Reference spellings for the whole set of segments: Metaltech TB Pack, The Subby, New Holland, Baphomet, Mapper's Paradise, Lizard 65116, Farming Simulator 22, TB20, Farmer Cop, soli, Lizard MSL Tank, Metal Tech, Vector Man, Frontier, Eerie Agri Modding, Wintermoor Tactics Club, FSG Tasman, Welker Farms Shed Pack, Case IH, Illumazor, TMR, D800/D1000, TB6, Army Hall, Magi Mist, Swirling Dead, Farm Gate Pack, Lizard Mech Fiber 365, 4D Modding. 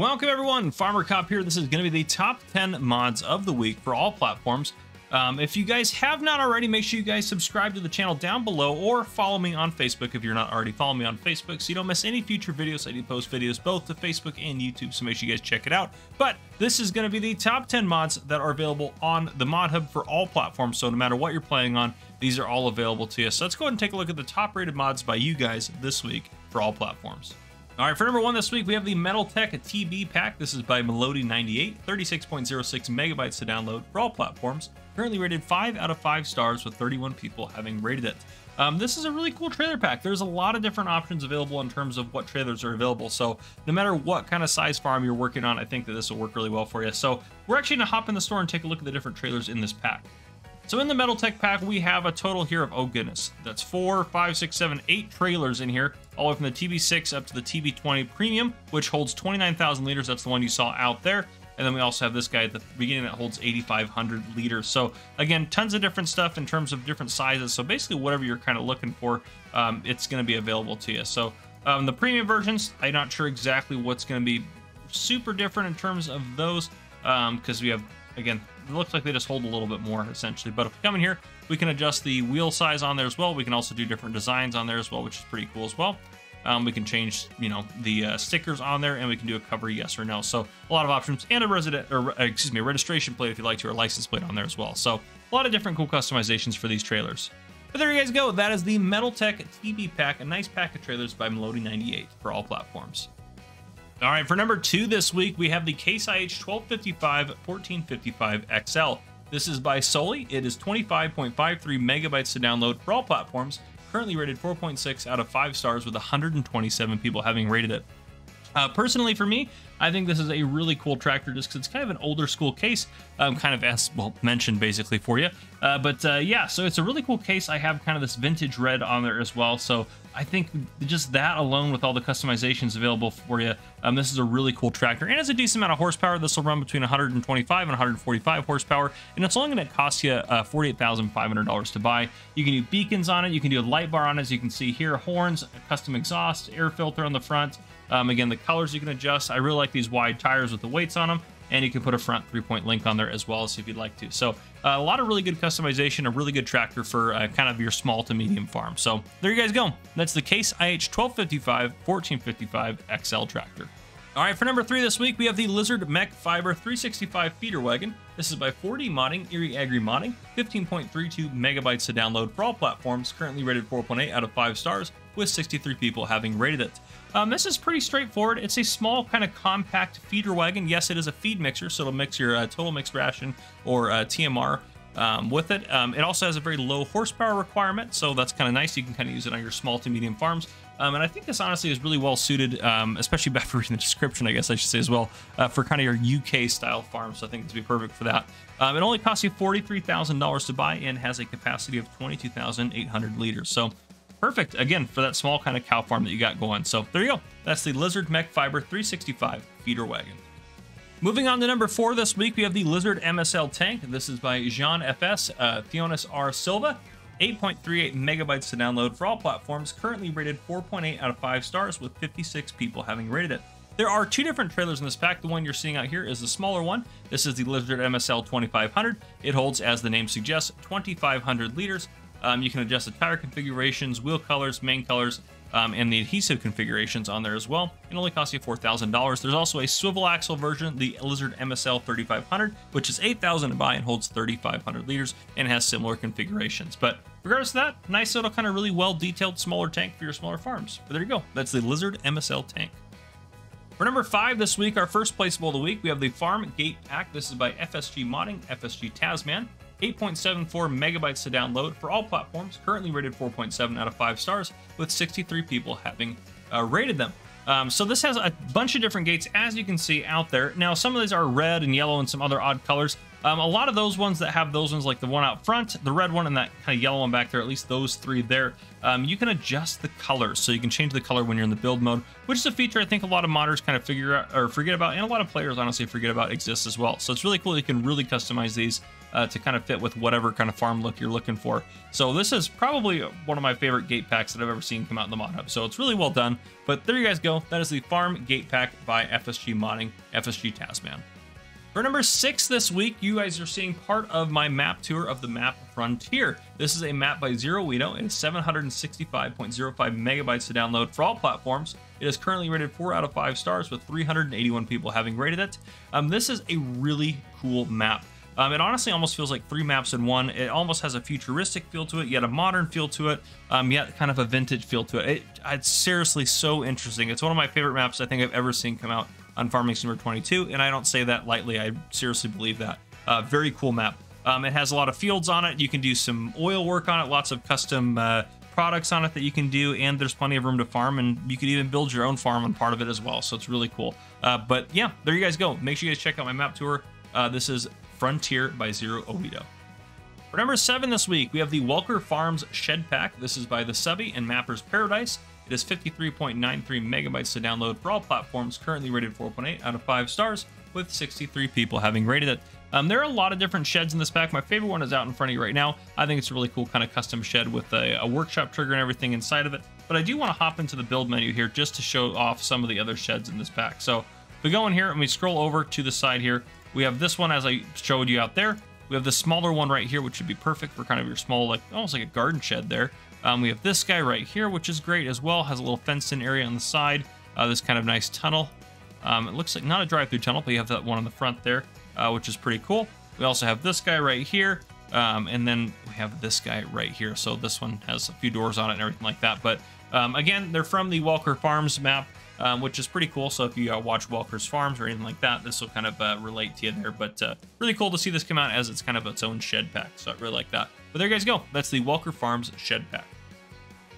Welcome everyone, Farmer Cop here. This is going to be the top 10 mods of the week for all platforms. If you guys have not already, make sure you guys subscribe to the channel down below or follow me on Facebook if you're not already following me on Facebook so you don't miss any future videos. I do post videos both to Facebook and YouTube, so make sure you guys check it out. But this is going to be the top 10 mods that are available on the Mod Hub for all platforms, so no matter what you're playing on, these are all available to you. So let's go ahead and take a look at the top rated mods by you guys this week for all platforms. All right, for number one this week, we have the Metal Tech TB Pack. This is by Melody98, 36.06 megabytes to download for all platforms. Currently rated 5 out of 5 stars with 31 people having rated it. This is a really cool trailer pack. There's a lot of different options available in terms of what trailers are available. So no matter what kind of size farm you're working on, I think that this will work really well for you. So we're actually gonna hop in the store and take a look at the different trailers in this pack. So in the Metal Tech pack, we have a total here of, oh goodness, that's 4, 5, 6, 7, 8 trailers in here, all the way from the TB6 up to the TB20 Premium, which holds 29,000 liters. That's the one you saw out there. And then we also have this guy at the beginning that holds 8,500 liters. So again, tons of different stuff in terms of different sizes. So basically whatever you're kind of looking for, it's going to be available to you. So the premium versions, I'm not sure exactly what's going to be super different in terms of those, because we have, again, it looks like they just hold a little bit more essentially. But if we come in here, we can adjust the wheel size on there as well. We can also do different designs on there as well, which is pretty cool as well. We can change, you know, the stickers on there, and we can do a cover yes or no. So a lot of options, and a registration plate if you like to, or a license plate on there as well. So a lot of different cool customizations for these trailers. But there you guys go. That is the Metaltech TB Pack, a nice pack of trailers by Melody98 for all platforms. All right, for number two this week, we have the Case IH 1255/1455 XL. This is by Soli. It is 25.53 megabytes to download for all platforms. Currently rated 4.6 out of 5 stars with 127 people having rated it. Personally, for me, I think this is a really cool tractor just because it's kind of an older school case, kind of as well mentioned basically for you. Yeah, so it's a really cool case. I have kind of this vintage red on there as well. So I think just that alone with all the customizations available for you, this is a really cool tractor and it's a decent amount of horsepower. This will run between 125 and 145 horsepower, and it's only going to cost you $48,500 to buy. You can do beacons on it. You can do a light bar on it, as you can see here, horns, a custom exhaust, air filter on the front. Again, the colors you can adjust. I really like these wide tires with the weights on them, and you can put a front 3-point link on there as well if you'd like to. So a lot of really good customization, a really good tractor for kind of your small to medium farm. So there you guys go. That's the Case IH 1255/1455 XL tractor. All right, for number three this week, we have the Lizard Mech Fiber 365 feeder wagon. This is by 4D Modding, Eerie Agri Modding, 15.32 megabytes to download for all platforms, currently rated 4.8 out of 5 stars, with 63 people having rated it. This is pretty straightforward. It's a small kind of compact feeder wagon. Yes, it is a feed mixer, so it'll mix your total mixed ration or TMR with it. It also has a very low horsepower requirement, so that's kind of nice. You can kind of use it on your small to medium farms. And I think this honestly is really well suited, especially after reading the description, I guess I should say as well, for kind of your UK style farm. So I think this would be perfect for that. It only costs you $43,000 to buy and has a capacity of 22,800 liters. So perfect, again, for that small kind of cow farm that you got going. So there you go. That's the Lizard Mech Fiber 365 feeder wagon. Moving on to number four this week, we have the Lizard MSL Tank. This is by Jean F.S. Theonis R. Silva. 8.38 megabytes to download for all platforms, currently rated 4.8 out of 5 stars with 56 people having rated it. There are two different trailers in this pack. The one you're seeing out here is the smaller one. This is the Lizard MSL 2500. It holds, as the name suggests, 2,500 liters. You can adjust the tire configurations, wheel colors, main colors, and the adhesive configurations on there as well. It only costs you $4,000. There's also a swivel axle version, the Lizard MSL 3500, which is $8,000 to buy and holds 3,500 liters and has similar configurations. But regardless of that, nice little kind of really well-detailed smaller tank for your smaller farms. But there you go. That's the Lizard MSL Tank. For number five this week, our first placeable of the week, we have the Farm Gate Pack. This is by FSG Modding, FSG Tasman. 8.74 megabytes to download for all platforms, currently rated 4.7 out of 5 stars, with 63 people having rated them. So this has a bunch of different gates, as you can see out there. Now, some of these are red and yellow and some other odd colors. A lot of those ones that have those ones, like the one out front, the red one and that kind of yellow one back there, at least those three there, you can adjust the color. So you can change the color when you're in the build mode, which is a feature I think a lot of modders kind of figure out or forget about, and a lot of players honestly forget about exists as well. So it's really cool. You can really customize these to kind of fit with whatever kind of farm look you're looking for. So this is probably one of my favorite gate packs that I've ever seen come out in the mod hub. So it's really well done. But there you guys go. That is the Farm Gate Pack by FSG Modding, FSG Tasman. For number 6 this week, you guys are seeing part of my map tour of the map Frontier. This is a map by Zero Weino. It is 765.05 megabytes to download for all platforms. It is currently rated 4 out of 5 stars with 381 people having rated it. This is a really cool map. It honestly almost feels like 3 maps in one. It almost has a futuristic feel to it, yet a modern feel to it, yet kind of a vintage feel to it. It's seriously so interesting. It's one of my favorite maps I think I've ever seen come out on Farming Simulator 22, and I don't say that lightly. I seriously believe that. Very cool map. It has a lot of fields on it. You can do some oil work on it, lots of custom products on it that you can do, and there's plenty of room to farm, and you could even build your own farm on part of it as well, so it's really cool. But yeah, there you guys go. Make sure you guys check out my map tour. This is Frontier by Zero Weino. For number 7 this week, we have the Welker Farms Shed Pack. This is by The Subby and Mapper's Paradise. It is 53.93 megabytes to download for all platforms, currently rated 4.8 out of 5 stars, with 63 people having rated it. There are a lot of different sheds in this pack. My favorite one is out in front of you right now. I think it's a really cool kind of custom shed with a workshop trigger and everything inside of it. But I do want to hop into the build menu here just to show off some of the other sheds in this pack. So if we go in here and we scroll over to the side here, we have this one as I showed you out there. We have the smaller one right here, which should be perfect for kind of your small, like almost like a garden shed there. We have this guy right here, which is great as well. Has a little fenced-in area on the side. This kind of nice tunnel. It looks like not a drive-through tunnel, but you have that one on the front there, which is pretty cool. We also have this guy right here, and then we have this guy right here. So this one has a few doors on it and everything like that. But again, they're from the Welker Farms map, which is pretty cool. So if you watch Welker's Farms or anything like that, this will kind of relate to you there. But really cool to see this come out as it's kind of its own shed pack. So I really like that. But there you guys go. That's the Welker Farms Shed Pack.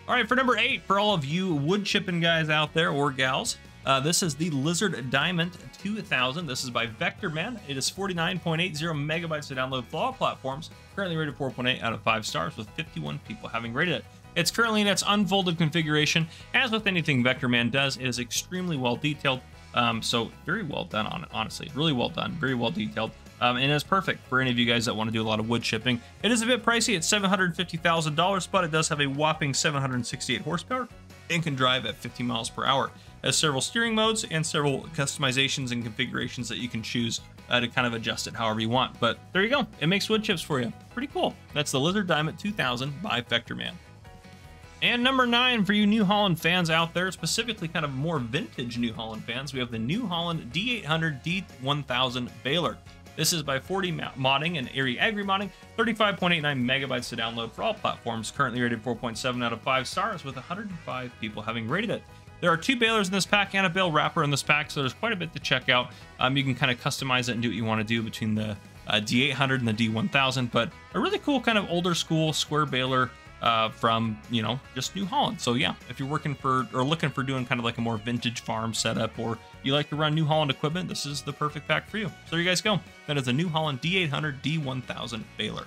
All right, for number 8, for all of you wood chipping guys out there or gals, this is the Lizard Diamant 2000. This is by Vector Man. It is 49.80 megabytes to download for all platforms. Currently rated 4.8 out of 5 stars with 51 people having rated it. It's currently in its unfolded configuration. As with anything Vector Man does, it is extremely well detailed. So very well done on it, honestly. Really well done, very well detailed. And it's perfect for any of you guys that want to do a lot of wood chipping. It is a bit pricey. It's $750,000, but it does have a whopping 768 horsepower and can drive at 50 miles per hour. It has several steering modes and several customizations and configurations that you can choose to kind of adjust it however you want. But there you go. It makes wood chips for you. Pretty cool. That's the Lizard Diamant 2000 by Vector Man. And number 9 for you New Holland fans out there, specifically kind of more vintage New Holland fans, we have the New Holland D800/D1000 Baler. This is by 4D Modding and Eerie Agri Modding, 35.89 megabytes to download for all platforms, currently rated 4.7 out of 5 stars with 105 people having rated it. There are 2 balers in this pack and a bale wrapper in this pack, so there's quite a bit to check out. You can kind of customize it and do what you want to do between the D800 and the D1000, but a really cool kind of older school square baler from, you know, just New Holland. So yeah, if you're working for or looking for doing kind of like a more vintage farm setup, or you like to run New Holland equipment, this is the perfect pack for you. So there you guys go. That is the New Holland D800/D1000 Baler.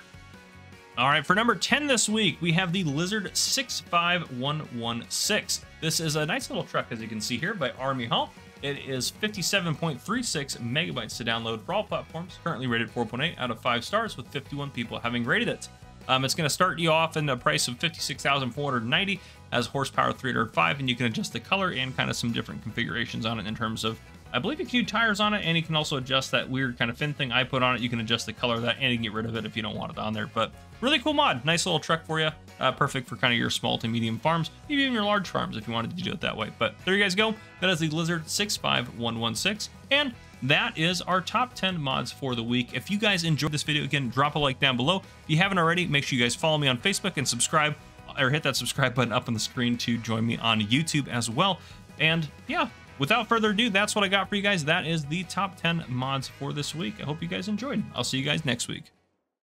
All right, for number 10 this week, we have the Lizard 65116. This is a nice little truck, as you can see here, by Army Hall. It is 57.36 megabytes to download for all platforms, currently rated 4.8 out of 5 stars with 51 people having rated it. It's going to start you off in a price of $56,490, as horsepower 305, and you can adjust the color and kind of some different configurations on it in terms of, I believe you can do tires on it, and you can also adjust that weird kind of fin thing I put on it. You can adjust the color of that, and you can get rid of it if you don't want it on there. But really cool mod. Nice little truck for you. Perfect for kind of your small to medium farms, maybe even your large farms if you wanted to do it that way. But there you guys go. That is the Lizard 65116. And that is our top 10 mods for the week. If you guys enjoyed this video, again, drop a like down below. If you haven't already, make sure you guys follow me on Facebook and subscribe, or hit that subscribe button up on the screen to join me on YouTube as well. And yeah, without further ado, that's what I got for you guys. That is the top 10 mods for this week. I hope you guys enjoyed. I'll see you guys next week.